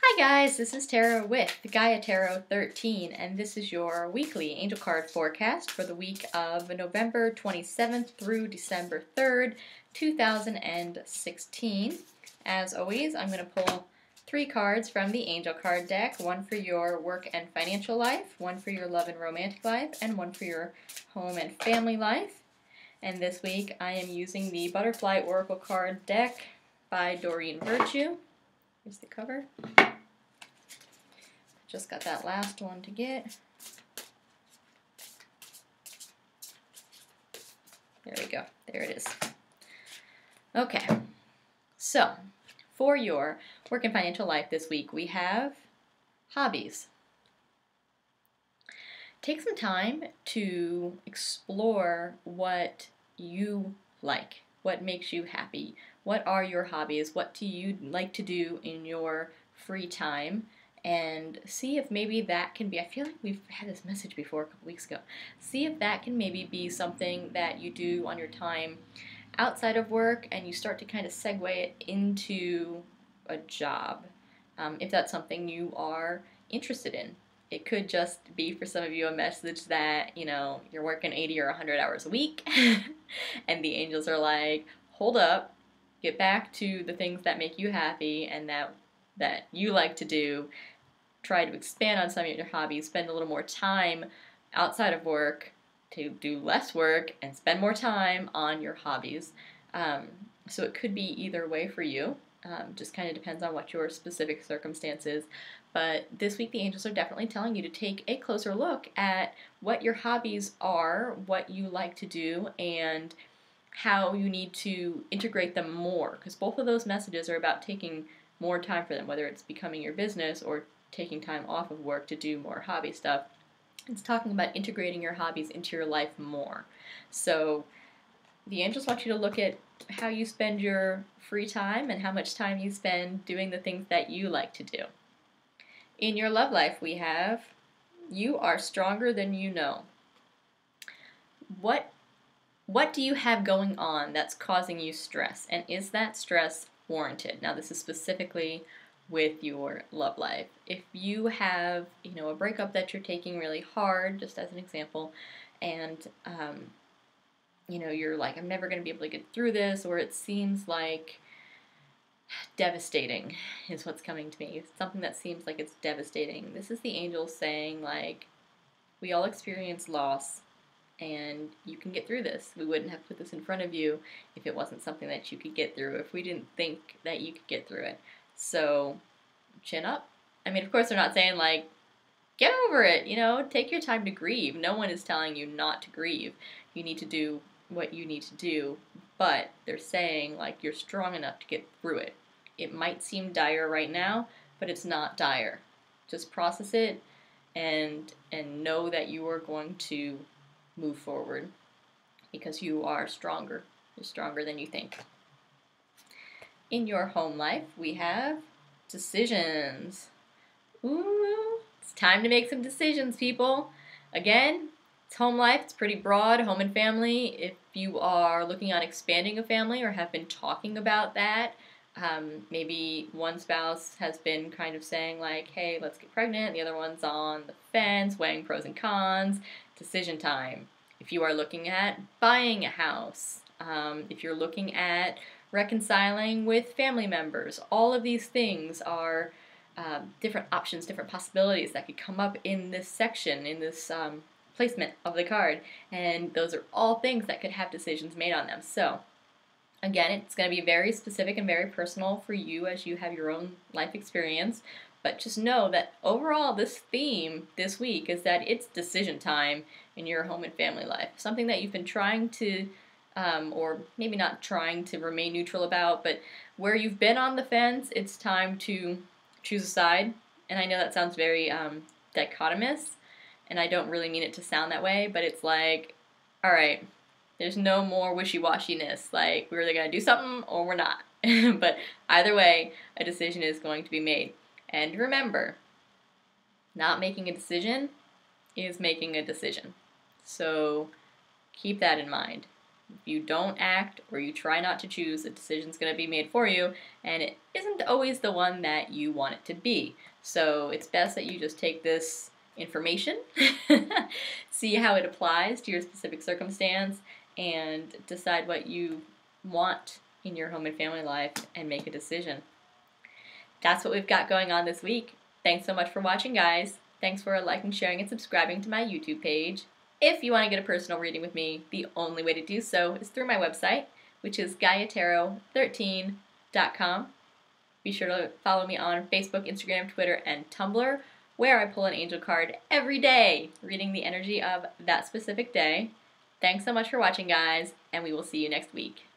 Hi guys, this is Tara with Gaia Tarot 13, and this is your weekly angel card forecast for the week of November 27th through December 3rd, 2016. As always, I'm going to pull three cards from the angel card deck, one for your work and financial life, one for your love and romantic life, and one for your home and family life. And this week I am using the Butterfly Oracle Card deck by Doreen Virtue. Here's the cover. Just got that last one to get. There we go. There it is. Okay. So, for your work and financial life this week, we have hobbies. Take some time to explore what you like. What makes you happy? What are your hobbies? What do you like to do in your free time? And see if maybe that can be, I feel like we've had this message before a couple weeks ago. See if that can maybe be something that you do on your time outside of work and you start to kind of segue it into a job, if that's something you are interested in. It could just be, for some of you, a message that, you know, you're working 80 or 100 hours a week and the angels are like, hold up, get back to the things that make you happy and that you like to do. Try to expand on some of your hobbies, spend a little more time outside of work to do less work and spend more time on your hobbies. So it could be either way for you. Just kind of depends on what your specific circumstance is. But this week the angels are definitely telling you to take a closer look at what your hobbies are, what you like to do, and how you need to integrate them more. Because both of those messages are about taking more time for them, whether it's becoming your business or taking time off of work to do more hobby stuff. It's talking about integrating your hobbies into your life more. So the angels want you to look at how you spend your free time and how much time you spend doing the things that you like to do. In your love life, we have, you are stronger than you know. What do you have going on that's causing you stress? And is that stress warranted? Now, this is specifically with your love life. If you have, you know, a breakup that you're taking really hard, just as an example, and you know, you're like, I'm never going to be able to get through this, or it seems like devastating is what's coming to me. Something that seems like it's devastating. This is the angels saying, like, we all experience loss, and you can get through this. We wouldn't have put this in front of you if it wasn't something that you could get through, if we didn't think that you could get through it. So, chin up. I mean, of course, they're not saying, like, get over it, you know, take your time to grieve. No one is telling you not to grieve. You need to do what you need to do, but they're saying, like, you're strong enough to get through it. It might seem dire right now, but it's not dire. Just process it and know that you are going to move forward because you are stronger. You're stronger than you think. In your home life, we have decisions. Ooh, it's time to make some decisions, people. Again, it's home life, it's pretty broad, home and family. If you are looking on expanding a family or have been talking about that, maybe one spouse has been kind of saying, like, hey, let's get pregnant, the other one's on the fence, weighing pros and cons, decision time. If you are looking at buying a house, if you're looking at reconciling with family members, all of these things are different options, different possibilities that could come up in this section, in this placement of the card, and those are all things that could have decisions made on them. So again, it's going to be very specific and very personal for you as you have your own life experience, but just know that overall this theme this week is that it's decision time in your home and family life. Something that you've been trying to or maybe not trying to remain neutral about, but where you've been on the fence, it's time to choose a side. And I know that sounds very dichotomous, and I don't really mean it to sound that way, but it's like, all right, there's no more wishy-washiness. Like, we're either going to do something or we're not. But either way, a decision is going to be made. And remember, not making a decision is making a decision. So keep that in mind. If you don't act or you try not to choose, a decision's going to be made for you, and it isn't always the one that you want it to be. So it's best that you just take this information, see how it applies to your specific circumstance, and decide what you want in your home and family life and make a decision. That's what we've got going on this week. Thanks so much for watching, guys. Thanks for liking, sharing, and subscribing to my YouTube page. If you want to get a personal reading with me, the only way to do so is through my website, which is Gaia Tarot 13.com. Be sure to follow me on Facebook, Instagram, Twitter, and Tumblr, where I pull an angel card every day, reading the energy of that specific day. Thanks so much for watching, guys, and we will see you next week.